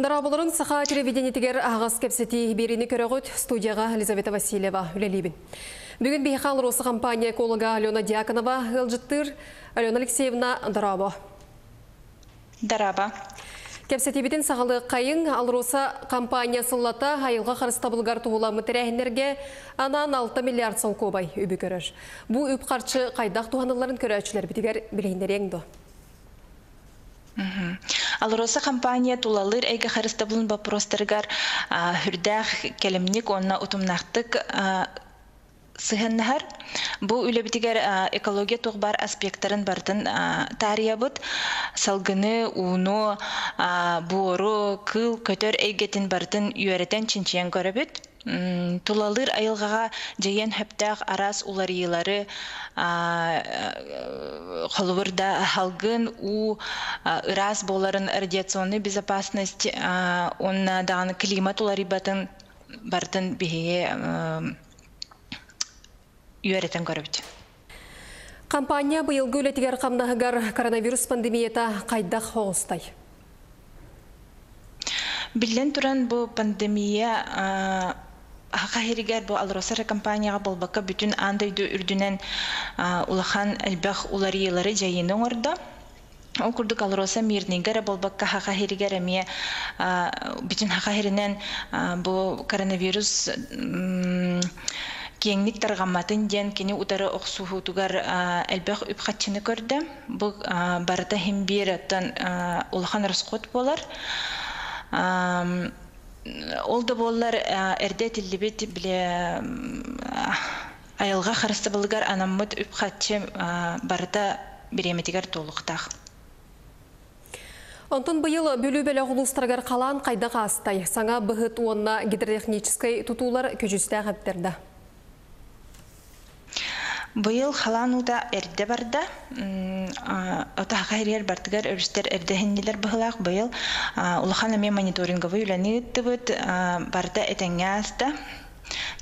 Дарабуларын саха телевидениетигер ағас кепсети берини көрөгөт студияга Лизавета Василева үлелибин. Бүгүн бейхи АЛРОСА компания эколога Алена Диакынова ылжыттыр. Алена Алексеевна дараба. Дараба. Кепсетибитин сағалы қайын АЛРОСА компания сыллата айылға қарыста бұлғар туғыламы тәрәхінерге анан 6 миллиард сон көбай өбі көрөр. Бұ өп қарчы қайдақ туғаныларын көрәчілер бітігер білейіндер еңді. АЛРОСА компания тулалыр әйгі қарыстабылын бапростырғар үрдәқ кәлімнік онына ұтымнақтық сығынығар. Бұл үлебітігер экология тұғбар аспекттарын бардың тарыябыд. Салғыны, ұны, бору, кыл, көтер әйгетін бардың үйәретін чинчен көрібіт. Тулалыр айылғаға жайын хөптәқ арас уларыйлары қолуырда халғын у ырас боларын радиационный безопасность онна дағаны климат улары батын бартын бігеге үйәретін көріпті. Компания бұйылғы үлетігер қамнағығар коронавирус пандемията қайдақ оғыстай. Билен туран бұл пандемия қайыргер бұл АЛРОСА компанияға бұл бақы бүтін андайды үрдінен ұлақан әлбәқ ұларыйлары жайының орда. Ол күрдік АЛРОСА мирнегер бұл бақы қайыргер әме бүтін қайырінен бұл коронавирус кеңнік тарғаматын ден кені ұтары оқсуғытығар әлбәқ үпқатшыны көрді. Бұл барыта хембер аттан ұлақан рысқот болар. Ол да болар әрдет үлібет біле айылға қарысты болығар анаммыд үпқатшы барыда береметігер толықтақ. Онтын бұйыл бүлі бәлі ғылыстырғар қалан қайдаға астай. Саңа бұғыт онына гидротехническай тұтулар көжісті ғаптерді. Бұйыл қалан ұда әрді барды. Отаға әрер бартығар өрістер әрдігінділер бұғылақ бұйыл ұлыған әме мониторинговы үләне үтті бұд барды әтәңе асты.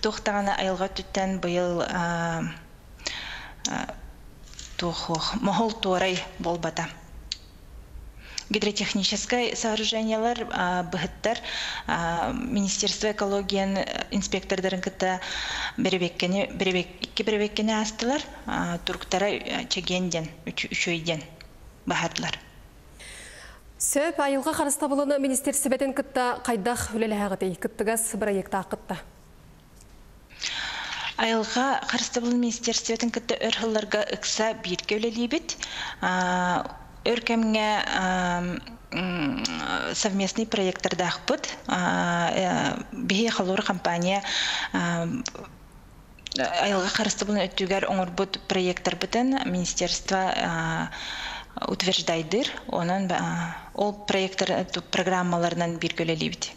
Тоқтағаны айылға түттен бұйыл мұғыл туарай бол бады. Гидротехническое сооружениялар бұғыттар Министерство экологиян инспектордарын кіті біребеккені астылар, түріктара чегенден, үшөйден бағардылар. Сөп айылға қарыстабылыны Министерсебетін кітті қайдақ үлелі әғыдей, кіттігіз бірайекті ақытты. Айылға қарыстабылын Министерсебетін кітті өрхыларға ұқса берге үлелі бет. Өркемге совместный проекттарды ақпыт. Бейе қалуыр компания айылға қарысты бұлын өттігер оңыр бұд проекттар бұтын министерства утверждайдыр. Ол проекттар программаларынан бергілі бейді.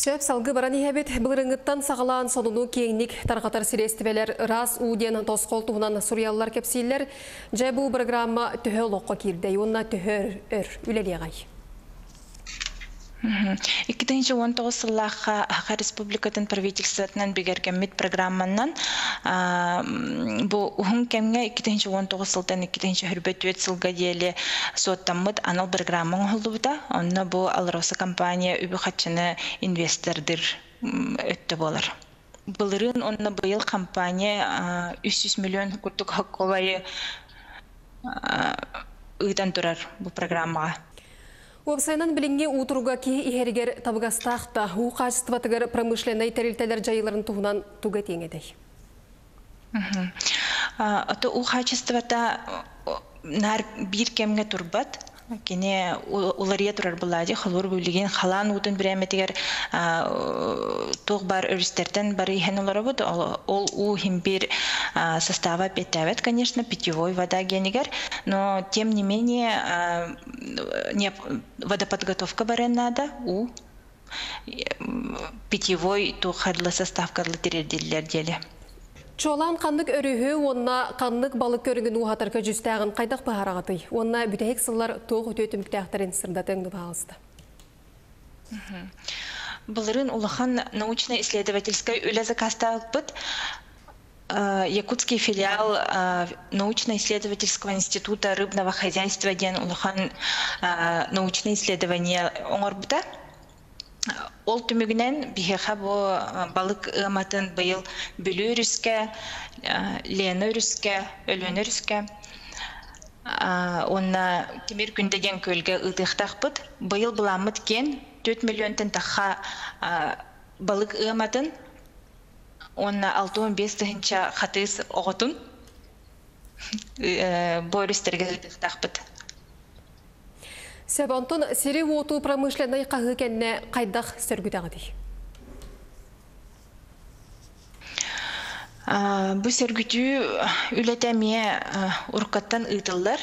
Сөп салғы баран ехебет бұлырыңғыттан сағалаан сонуну кейінік тарғатар сирестібелер рас ұуден тосқол туғынан сұриялылар кепсейлер жай бұл программа түхі лоққа кердей, онына түхі өр үлелі ғай. 2019 сыллаға Ақа Республикатын правительствотынан бігерген медпрограмманнан бұл ұғын кәмге 2019 сылдан 2020 сылға дейлі соттамыд анал программың ұлды бұта. Онына бұл АЛРОСА компания үбі қатшыны инвестордыр өтті болар. Бұлырын онына бұйыл компания 300 миллион күрттік қаққолайы ұйдан тұрар бұл программаға. Уапсайнан білінге ұтыруға кей ихергер табығастақта ұқачыстыватығыр промышленай тәрілтәлер жайыларын туғынан туға теңедей. Ұқачыстывата нар бір кәмге тұрбат, кене олария тұрар бұлады, қалуыр бөліген қалан ұтын біреметігер тұғы бар өрістерден бары ехен олары бұд. Ол ұхим бір состава петавет, конечно, питьевой вода генигер, но тем не менее водоподготовка барен надо у питьевой тухадлы составка для территории. Чолан қандық өрігі, онна қандық балық көрігін ұғатыр көжістәғын қайдақ бағарағадай, онна бүтәйік сыллар тоғы төтімікті әқтірін сырдатыңды бағалысты. Бұлырын ұлыған научно-исследовательскай өлі закасталып бұд. Якутский филиал научно-исследовательского института рыбного хозяйства ген улахан научные исследования оңорбута. Ольга Мюгнен бихеха бо балык ыматын быйыл бүлүрүскө, ленүрүскө, өлөнүрүскө. Онна кемир күндеген көлгө ыдыктакпыт. Быйыл буламыт кен 4 миллионтен таха балык ыматын. Он на алтон без тенча хатыс оготун борис тергезитих тахпет. Себантон сиревоту промышленной кагыкенне кайдах сергутагди. Бу сергуту үлетемие уркаттан ытыллар.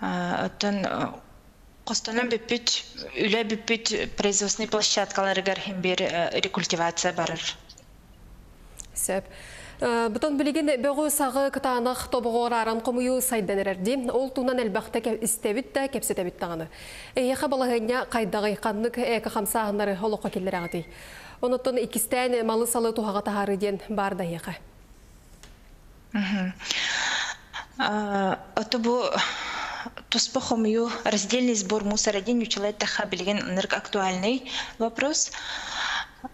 Оттон Костанын бипит үле бипит производственный площадкалары гархим бир рекультивация барыр. Бутон билигин бөгө сагы кытанах тобогор аран комую сайденерди. Ол тунан элбахта истебит да кепсетебит таганы. Эйха балагыня кайдагы каннык эка хамсааннары холокко келлерагыди. Онотон икистен малы салы тухага тахарыден бар да эйха. Отобу Тоспохомью раздельный сбор мусора день училает тахабилген энергоактуальный вопрос.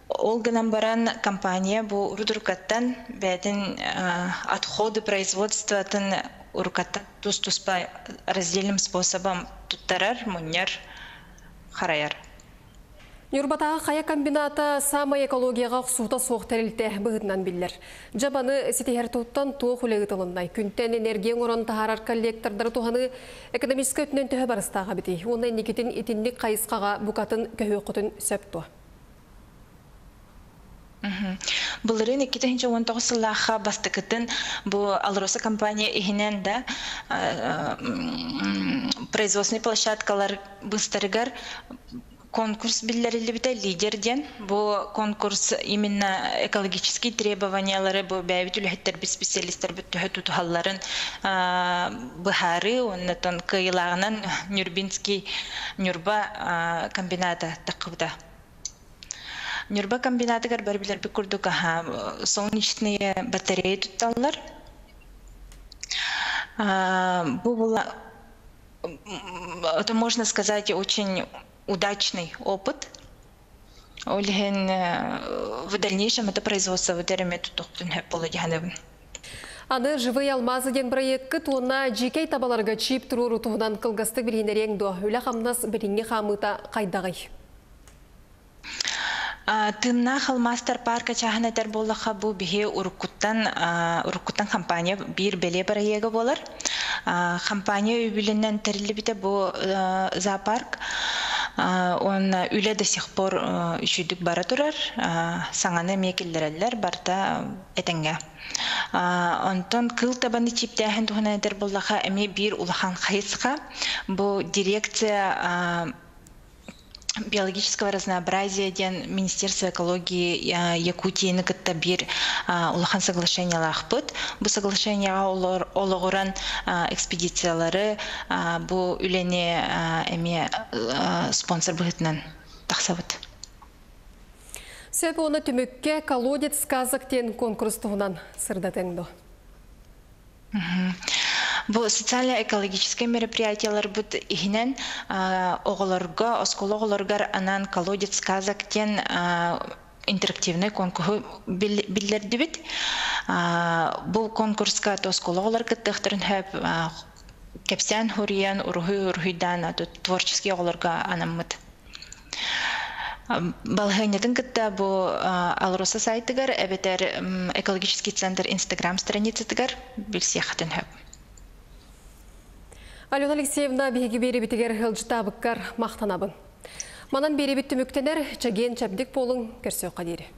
Олга Намбаран компания бу рудуркаттан беден отходы производства тен уркаттан туспа раздельным способом туттарар муньяр хараяр. Юрбата хая комбината самая экология сута сохтерилте быгытнан биллер. Жабаны ситихер туттан тоохулегытылыннай күнтен энергия орон тахарар коллектордары туханы экономический өтүнөн төһө барыстага бити. Уны никитин итинник кайыскага букатын көһө кутун сөптү. Булры никитинче 19 жылга бастыкытын бу АЛРОСА компания ихинен да производственный площадкалар быстыргар конкурс биллерилибите лидерден. Бу конкурс именно экологические требования лары бу бәйбитүләһәттер бит специалисттер бит төһәтүтәһәлләрен быһары оннан кыйлагынан Нюрбинский Нюрба комбината тақыбда. Нюрба комбинатыгар бәрбиләр бик күрдүк солнечные батареи тутталлар. Бу була это можно сказать очень удачный опыт. В дальнейшем это производство в терме тутухтунхэ полудиганэвэн. Аны живые алмазы ден проекты туна джикей табаларга чип туру тугнан кылгастык билинерен до үлэхамнас билинге хамыта кайдагай. Тымнах алмастар парка чаханэтер боллаха бу бихе уркуттан компания бир беле проекты болар. Компания юбилинен терлибите бу зоопарк. Он үле до сих пор үшүдүк бара турар, саңаны мекилдерелер барта этенге. Онтон кыл табаны чиптеһин тухнадер боллаха эми бир улахан хайыска, бу дирекция биологического разнообразия ден Министерство экологии Якутии ныкытта бир улахан соглашение лахпыт. Бу соглашение олоғуран экспедициялары бу үлене эме спонсор быгытынан тахсабыт. Себу оны түмікке колодец казак тен конкурс туғынан сырдатенду. Бу социально-экологическое мероприятиялар бут ихинен оголорга, оскологолоргар анан колодец казак тен интерактивный конкурс биллердибит. Бу конкурска тоскологолорга тыхтырын хэп кепсян хуриян урхуйдан творческий оголорга анаммыт. Балгайнатын кытта бу АЛРОСА сайтыгар, эбетер экологический центр инстаграм страницытыгар билсияхатын хэп. Алена Алексеевна биһиги беребитигер хылжытабыккар мактанабын. Манан беребит түмүктенер чаген чапдик болуң көрсө кадири.